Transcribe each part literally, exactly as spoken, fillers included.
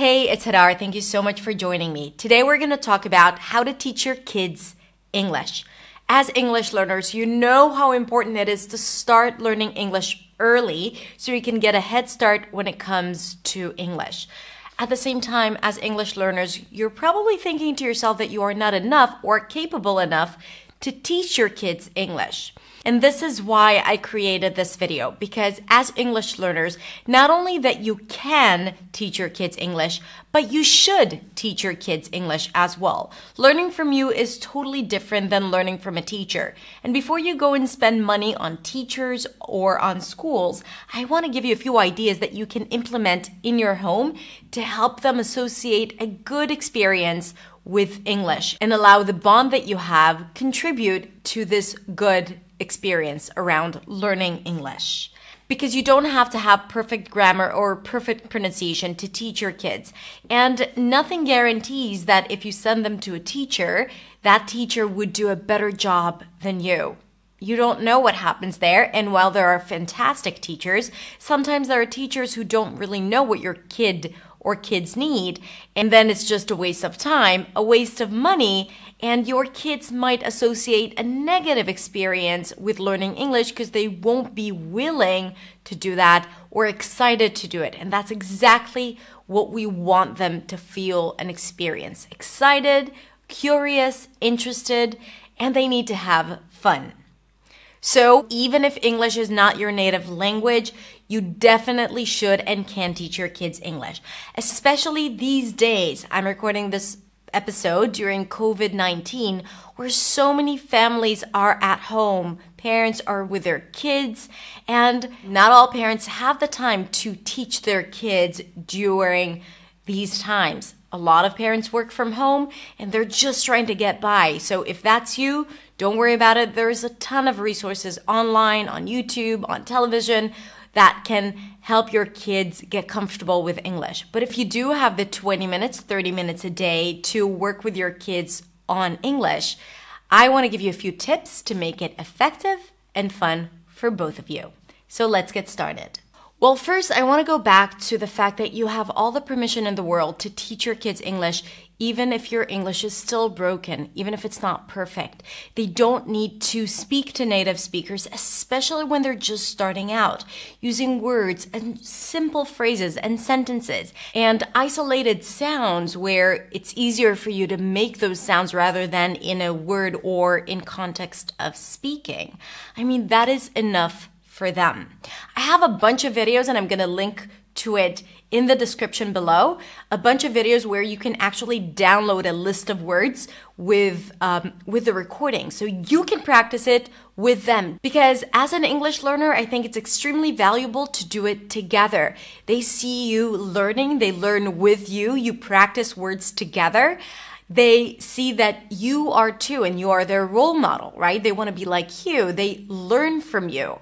Hey, it's Hadar. Thank you so much for joining me. Today we're going to talk about how to teach your kids English. As English learners, you know how important it is to start learning English early so you can get a head start when it comes to English. At the same time, as English learners, you're probably thinking to yourself that you are not enough or capable enough to teach your kids English. And this is why I created this video, because as English learners, not only that you can teach your kids English, but you should teach your kids English as well. Learning from you is totally different than learning from a teacher. And before you go and spend money on teachers or on schools, I want to give you a few ideas that you can implement in your home to help them associate a good experience with English and allow the bond that you have contribute to this good experience around learning English. Because you don't have to have perfect grammar or perfect pronunciation to teach your kids. And nothing guarantees that if you send them to a teacher, that teacher would do a better job than you. You don't know what happens there, and while there are fantastic teachers, sometimes there are teachers who don't really know what your kid or kids need, and then it's just a waste of time, a waste of money, and your kids might associate a negative experience with learning English because they won't be willing to do that or excited to do it. And that's exactly what we want them to feel and experience. Excited, curious, interested, and they need to have fun. So even if English is not your native language, you definitely should and can teach your kids English, especially these days. I'm recording this episode during COVID nineteen, where so many families are at home. Parents are with their kids, and not all parents have the time to teach their kids during these times. A lot of parents work from home and they're just trying to get by. So if that's you, don't worry about it. There's a ton of resources online, on YouTube, on television that can help your kids get comfortable with English. But if you do have the twenty minutes, thirty minutes a day to work with your kids on English, I want to give you a few tips to make it effective and fun for both of you. So let's get started. Well, first, I want to go back to the fact that you have all the permission in the world to teach your kids English, even if your English is still broken, even if it's not perfect. They don't need to speak to native speakers, especially when they're just starting out, using words and simple phrases and sentences and isolated sounds where it's easier for you to make those sounds rather than in a word or in context of speaking. I mean, that is enough for them. I have a bunch of videos, and I'm going to link to it in the description below, a bunch of videos where you can actually download a list of words with, um, with the recording so you can practice it with them. Because as an English learner, I think it's extremely valuable to do it together. They see you learning, they learn with you, you practice words together. They see that you are too, and you are their role model, right? They want to be like you. They learn from you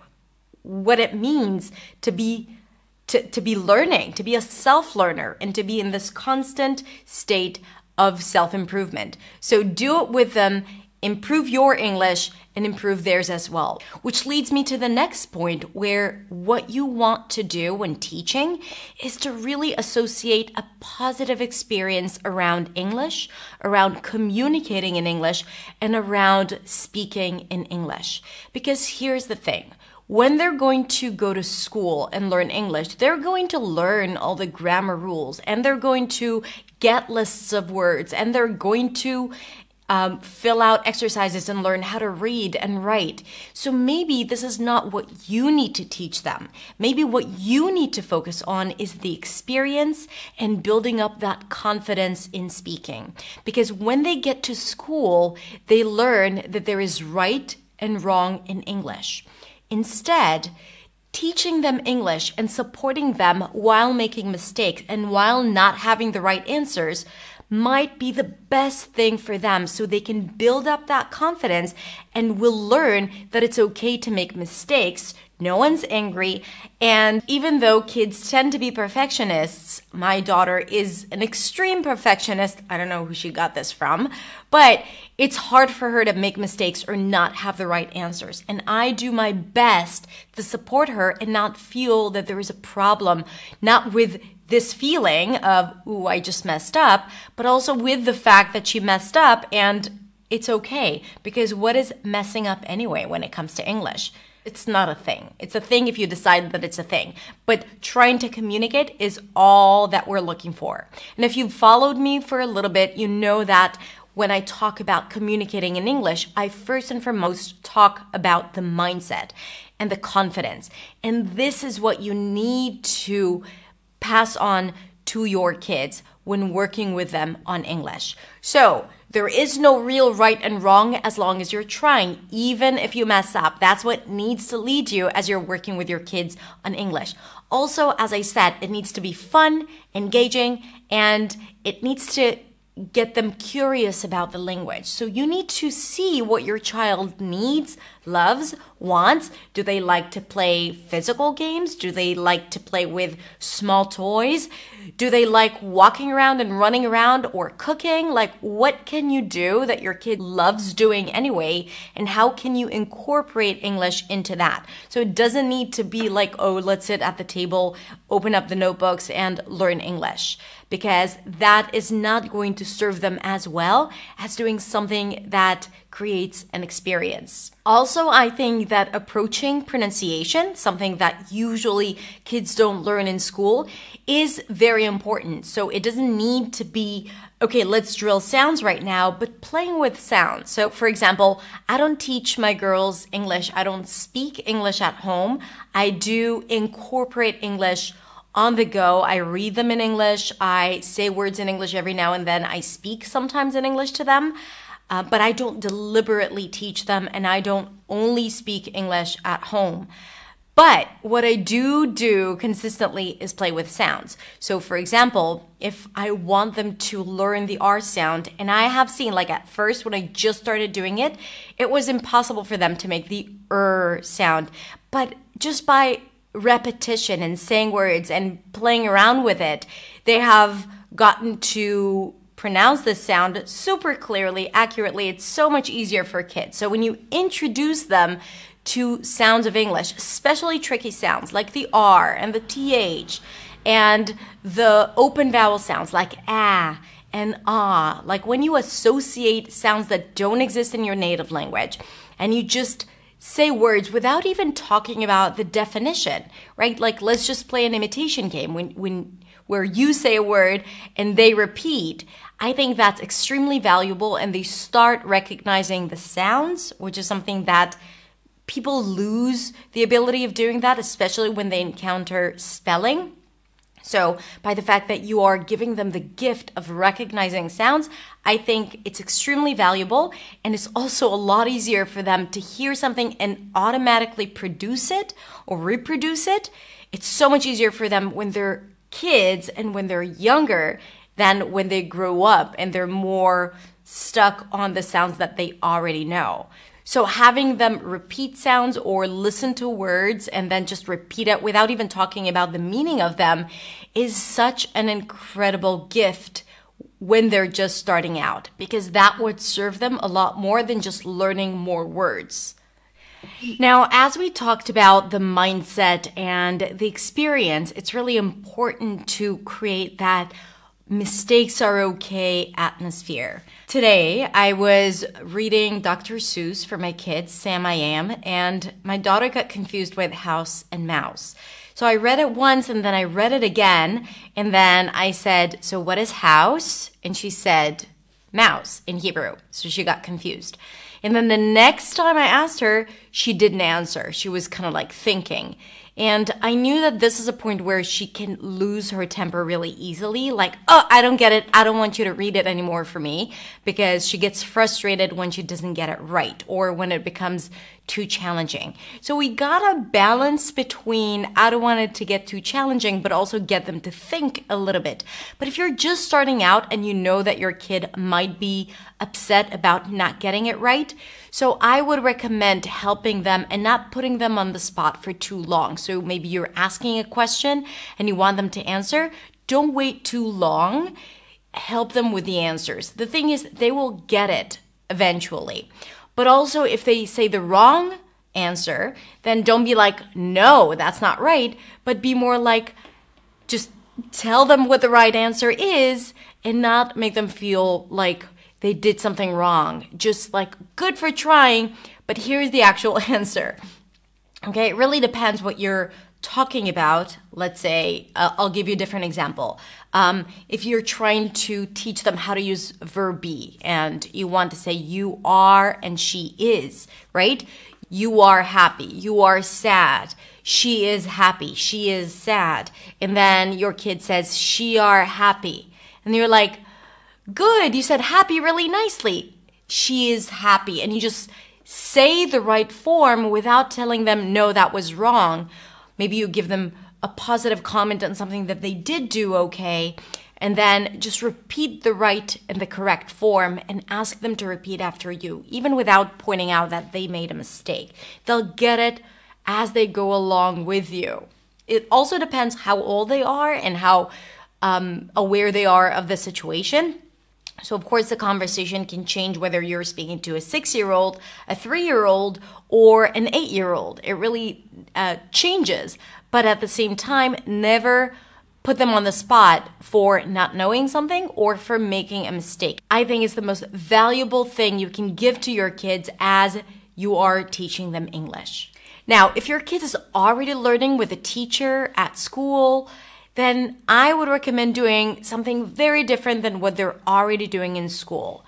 what it means to be to, to be learning, to be a self-learner, and to be in this constant state of self-improvement. So do it with them, improve your English, and improve theirs as well. Which leads me to the next point, where what you want to do when teaching is to really associate a positive experience around English, around communicating in English, and around speaking in English. Because here's the thing. When they're going to go to school and learn English, they're going to learn all the grammar rules, and they're going to get lists of words, and they're going to um, fill out exercises and learn how to read and write. So maybe this is not what you need to teach them. Maybe what you need to focus on is the experience and building up that confidence in speaking. Because when they get to school, they learn that there is right and wrong in English. Instead, teaching them English and supporting them while making mistakes and while not having the right answers might be the best thing for them, so they can build up that confidence and will learn that it's okay to make mistakes. No one's angry. And even though kids tend to be perfectionists, my daughter is an extreme perfectionist. I don't know who she got this from, but it's hard for her to make mistakes or not have the right answers. And I do my best to support her and not feel that there is a problem, not with this feeling of, ooh, I just messed up, but also with the fact that she messed up and it's okay, because what is messing up anyway when it comes to English? It's not a thing. It's a thing if you decide that it's a thing. But trying to communicate is all that we're looking for. And if you've followed me for a little bit, you know that when I talk about communicating in English, I first and foremost talk about the mindset and the confidence. And this is what you need to pass on to your kids when working with them on English. So there is no real right and wrong as long as you're trying, even if you mess up. That's what needs to lead you as you're working with your kids on English. Also, as I said, it needs to be fun, engaging, and it needs to get them curious about the language. So you need to see what your child needs, loves, wants. Do they like to play physical games? Do they like to play with small toys? Do they like walking around and running around or cooking? Like, what can you do that your kid loves doing anyway? And how can you incorporate English into that? So it doesn't need to be like, oh, let's sit at the table, open up the notebooks and learn English, because that is not going to serve them as well as doing something that creates an experience. Also, I think that approaching pronunciation, something that usually kids don't learn in school, is very important. So it doesn't need to be, okay, let's drill sounds right now, but playing with sounds. So for example, I don't teach my girls English. I don't speak English at home. I do incorporate English on the go. I read them in English. I say words in English every now and then. I speak sometimes in English to them. Uh, but I don't deliberately teach them, and I don't only speak English at home. But what I do do consistently is play with sounds. So for example, if I want them to learn the R sound, and I have seen, like at first when I just started doing it, it was impossible for them to make the R sound. But just by repetition and saying words and playing around with it, they have gotten to pronounce this sound super clearly, accurately. It's so much easier for kids. So when you introduce them to sounds of English, especially tricky sounds like the R and the T H and the open vowel sounds like ah and ah, like when you associate sounds that don't exist in your native language and you just say words without even talking about the definition, right? Like, let's just play an imitation game when, when, where you say a word and they repeat. I think that's extremely valuable, and they start recognizing the sounds, which is something that people lose the ability of doing that, especially when they encounter spelling. So by the fact that you are giving them the gift of recognizing sounds, I think it's extremely valuable, and it's also a lot easier for them to hear something and automatically produce it or reproduce it. It's so much easier for them when they're kids and when they're younger than when they grow up and they're more stuck on the sounds that they already know. So having them repeat sounds or listen to words and then just repeat it without even talking about the meaning of them is such an incredible gift when they're just starting out, because that would serve them a lot more than just learning more words. Now, as we talked about the mindset and the experience, it's really important to create that mistakes are okay atmosphere. Today, I was reading Doctor Seuss for my kids, Sam I Am, and my daughter got confused with House and Mouse. So I read it once, and then I read it again, and then I said, so what is house? And she said, mouse in Hebrew. So she got confused. And then the next time I asked her, she didn't answer. She was kind of like thinking. And I knew that this is a point where she can lose her temper really easily. Like, oh, I don't get it. I don't want you to read it anymore for me, because she gets frustrated when she doesn't get it right or when it becomes too challenging. So we got a balance between I don't want it to get too challenging, but also get them to think a little bit. But if you're just starting out and you know that your kid might be upset about not getting it right, so I would recommend helping them and not putting them on the spot for too long. So maybe you're asking a question and you want them to answer. Don't wait too long. Help them with the answers. The thing is, they will get it eventually. But also, if they say the wrong answer, then don't be like, no, that's not right, but be more like, just tell them what the right answer is and not make them feel like they did something wrong. Just like, good for trying, but here's the actual answer. Okay, it really depends what you're talking about. Let's say, uh, I'll give you a different example. Um, if you're trying to teach them how to use verb be and you want to say you are and she is, right? You are happy, you are sad, she is happy, she is sad. And then your kid says, she are happy. And you're like, good, you said happy really nicely. She is happy. And you just say the right form without telling them, no, that was wrong. Maybe you give them a positive comment on something that they did do okay, and then just repeat the right and the correct form and ask them to repeat after you, even without pointing out that they made a mistake. They'll get it as they go along with you. It also depends how old they are and how um, aware they are of the situation. So of course the conversation can change whether you're speaking to a six-year-old, a three-year-old, or an eight-year-old. It really uh, changes, but at the same time, never put them on the spot for not knowing something or for making a mistake. I think it's the most valuable thing you can give to your kids as you are teaching them English. Now, if your kid is already learning with a teacher at school, then I would recommend doing something very different than what they're already doing in school.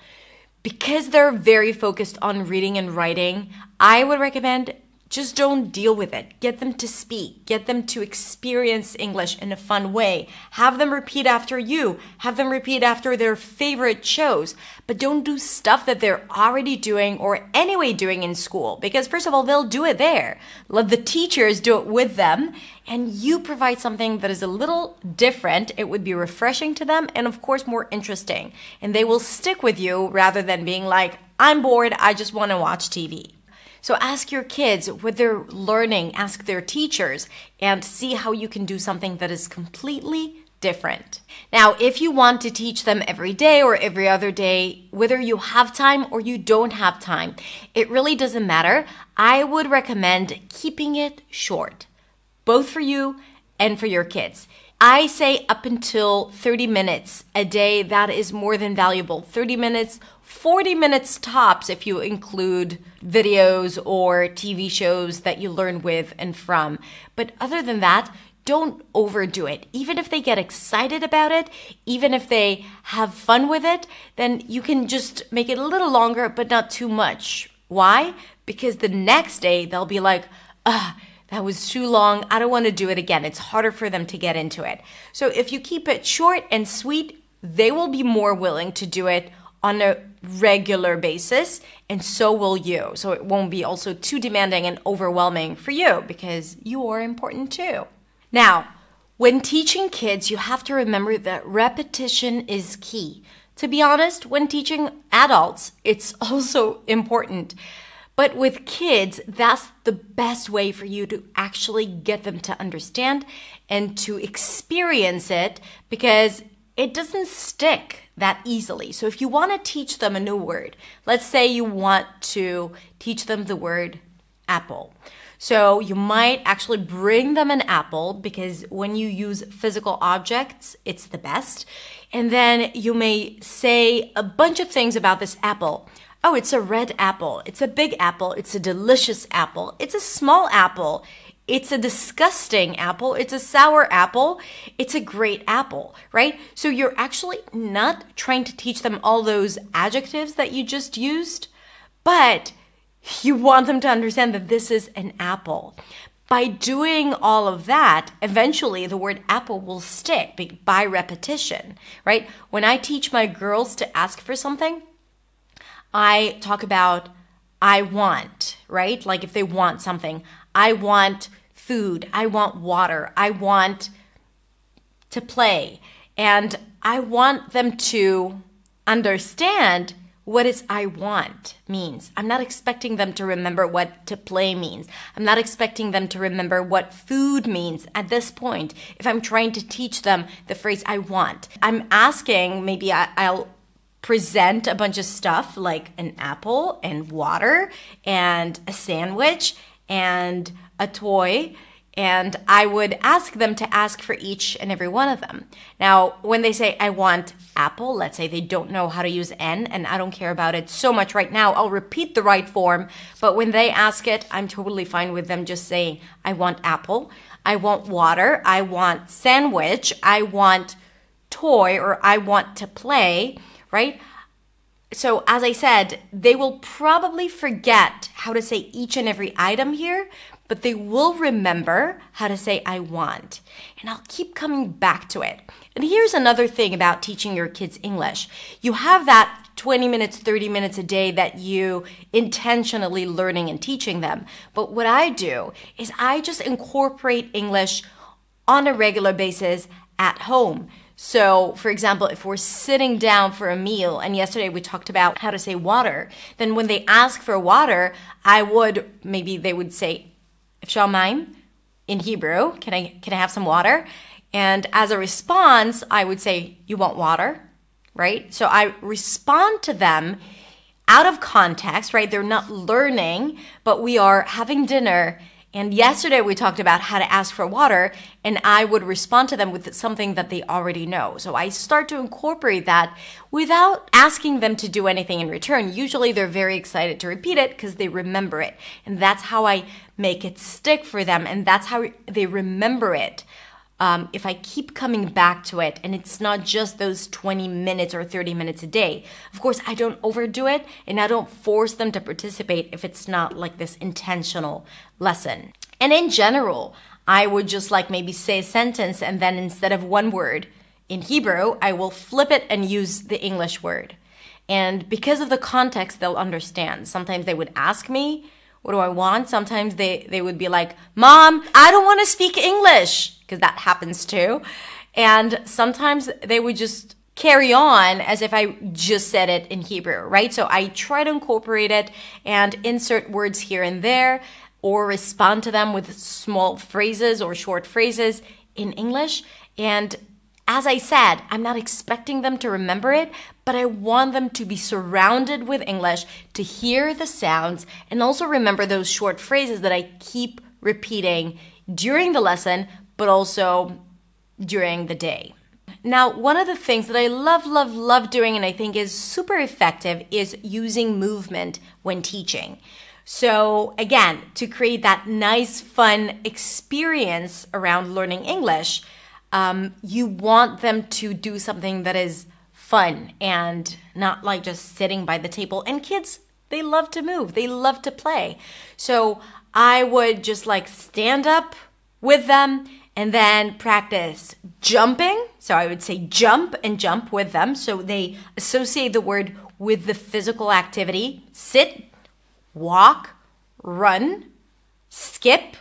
Because they're very focused on reading and writing, I would recommend just don't deal with it. Get them to speak, get them to experience English in a fun way. Have them repeat after you, have them repeat after their favorite shows, but don't do stuff that they're already doing or anyway doing in school, because first of all, they'll do it there. Let the teachers do it with them. And you provide something that is a little different. It would be refreshing to them and of course more interesting. And they will stick with you rather than being like, I'm bored, I just want to watch T V. So ask your kids what they're learning, ask their teachers, and see how you can do something that is completely different. Now, if you want to teach them every day or every other day, whether you have time or you don't have time, it really doesn't matter. I would recommend keeping it short, both for you and for your kids. I say up until thirty minutes a day. That is more than valuable. thirty minutes, forty minutes tops if you include videos or T V shows that you learn with and from. But other than that, don't overdo it. Even if they get excited about it, even if they have fun with it, then you can just make it a little longer, but not too much. Why? Because the next day they'll be like, ugh, that was too long. I don't want to do it again. It's harder for them to get into it. So if you keep it short and sweet, they will be more willing to do it on a regular basis, and so will you. So it won't be also too demanding and overwhelming for you, because you are important too. Now, when teaching kids, you have to remember that repetition is key. To be honest, when teaching adults, it's also important. But with kids, that's the best way for you to actually get them to understand and to experience it, because it doesn't stick that easily. So if you want to teach them a new word, let's say you want to teach them the word apple. So you might actually bring them an apple, because when you use physical objects, it's the best. And then you may say a bunch of things about this apple. Oh, it's a red apple, it's a big apple, it's a delicious apple, it's a small apple, it's a disgusting apple, it's a sour apple, it's a great apple, right? So you're actually not trying to teach them all those adjectives that you just used, but you want them to understand that this is an apple. By doing all of that, eventually the word apple will stick by repetition, right? When I teach my girls to ask for something, I talk about I want, right? Like if they want something, I want food, I want water, I want to play. And I want them to understand what is I want means. I'm not expecting them to remember what to play means. I'm not expecting them to remember what food means at this point. If I'm trying to teach them the phrase I want, I'm asking, maybe I, I'll present a bunch of stuff like an apple and water and a sandwich and a toy and I would ask them to ask for each and every one of them. Now, when they say, I want apple, let's say they don't know how to use N, and I don't care about it so much right now, I'll repeat the right form, but when they ask it, I'm totally fine with them just saying, I want apple, I want water, I want sandwich, I want toy, or I want to play, right? So as I said, they will probably forget how to say each and every item here, but they will remember how to say I want. And I'll keep coming back to it. And here's another thing about teaching your kids English. You have that twenty minutes, thirty minutes a day that you intentionally learning and teaching them. But what I do is I just incorporate English on a regular basis at home. So, for example, if we're sitting down for a meal, and yesterday we talked about how to say water, then when they ask for water, I would, maybe they would say, Efshar mayim, in Hebrew, can I, can I have some water? And as a response, I would say, you want water, right? So I respond to them out of context, right? They're not learning, but we are having dinner. And yesterday we talked about how to ask for water, and I would respond to them with something that they already know. So I start to incorporate that without asking them to do anything in return. Usually they're very excited to repeat it because they remember it. And that's how I make it stick for them, and that's how they remember it. Um, if I keep coming back to it, and it's not just those twenty minutes or thirty minutes a day. Of course, I don't overdo it, and I don't force them to participate if it's not like this intentional lesson. And in general, I would just like maybe say a sentence, and then instead of one word in Hebrew, I will flip it and use the English word. And because of the context, they'll understand. Sometimes they would ask me, what do I want? Sometimes they, they would be like, Mom, I don't want to speak English, because that happens too. And sometimes they would just carry on as if I just said it in Hebrew, right? So I try to incorporate it and insert words here and there, or respond to them with small phrases or short phrases in English. And as I said, I'm not expecting them to remember it, but I want them to be surrounded with English, to hear the sounds, and also remember those short phrases that I keep repeating during the lesson, but also during the day. Now, one of the things that I love, love, love doing, and I think is super effective, is using movement when teaching. So again, to create that nice, fun experience around learning English, um, you want them to do something that is fun and not like just sitting by the table. And kids, they love to move, they love to play. So I would just like stand up with them, and then practice jumping. So I would say jump and jump with them. So they associate the word with the physical activity. Sit, walk, run, skip,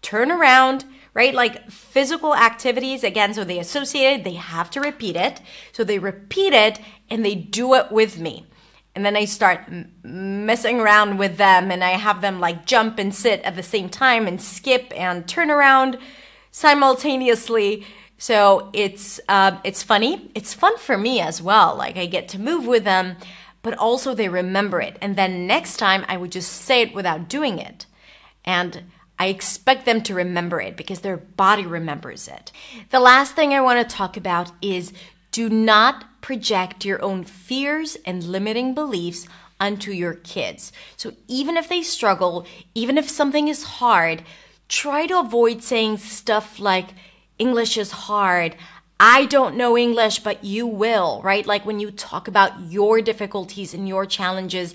turn around, right? Like physical activities, again, so they associate it, they have to repeat it. So they repeat it and they do it with me. And then I start messing around with them, and I have them like jump and sit at the same time and skip and turn around simultaneously. So it's uh, it's funny. It's fun for me as well. Like I get to move with them, but also they remember it. And then next time I would just say it without doing it. And I expect them to remember it because their body remembers it. The last thing I want to talk about is do not project your own fears and limiting beliefs onto your kids. So even if they struggle, even if something is hard, try to avoid saying stuff like, English is hard, I don't know English, but you will, right? Like when you talk about your difficulties and your challenges,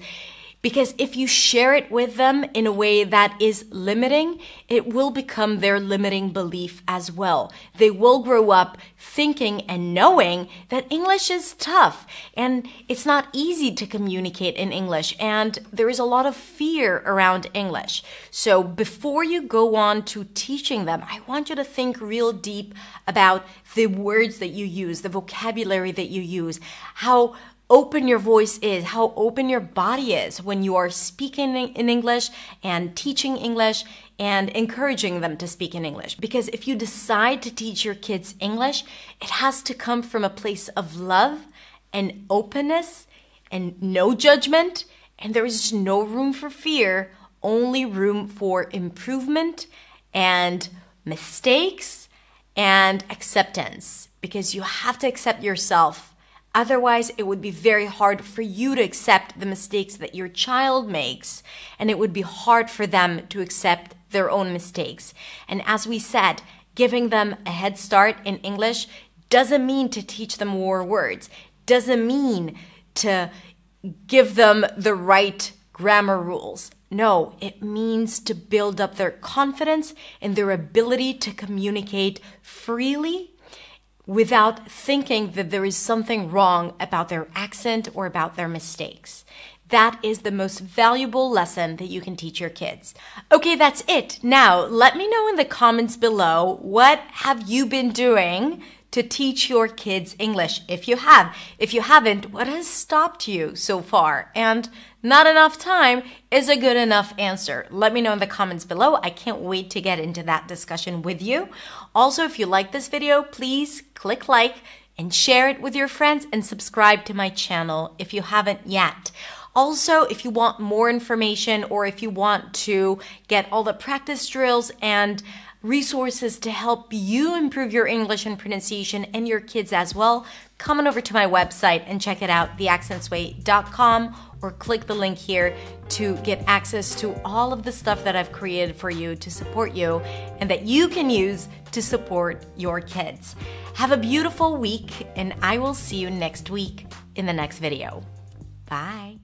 because if you share it with them in a way that is limiting, it will become their limiting belief as well. They will grow up thinking and knowing that English is tough and it's not easy to communicate in English, and there is a lot of fear around English. So before you go on to teaching them, I want you to think real deep about the words that you use, the vocabulary that you use, how open your voice is, how open your body is when you are speaking in English and teaching English and encouraging them to speak in English. Because if you decide to teach your kids English, it has to come from a place of love and openness and no judgment, and there is no room for fear, only room for improvement and mistakes and acceptance, because you have to accept yourself. Otherwise, it would be very hard for you to accept the mistakes that your child makes, and it would be hard for them to accept their own mistakes. And as we said, giving them a head start in English doesn't mean to teach them more words, doesn't mean to give them the right grammar rules. No, it means to build up their confidence and their ability to communicate freely without thinking that there is something wrong about their accent or about their mistakes. That is the most valuable lesson that you can teach your kids. Okay, that's it. Now, let me know in the comments below, what have you been doing to teach your kids English, if you have. If you haven't, what has stopped you so far? And not enough time is a good enough answer. Let me know in the comments below. I can't wait to get into that discussion with you. Also, if you like this video, please click like and share it with your friends and subscribe to my channel if you haven't yet. Also, if you want more information or if you want to get all the practice drills and resources to help you improve your English and pronunciation and your kids as well, come on over to my website and check it out, the accents way dot com, or click the link here to get access to all of the stuff that I've created for you to support you and that you can use to support your kids. Have a beautiful week, and I will see you next week in the next video. Bye.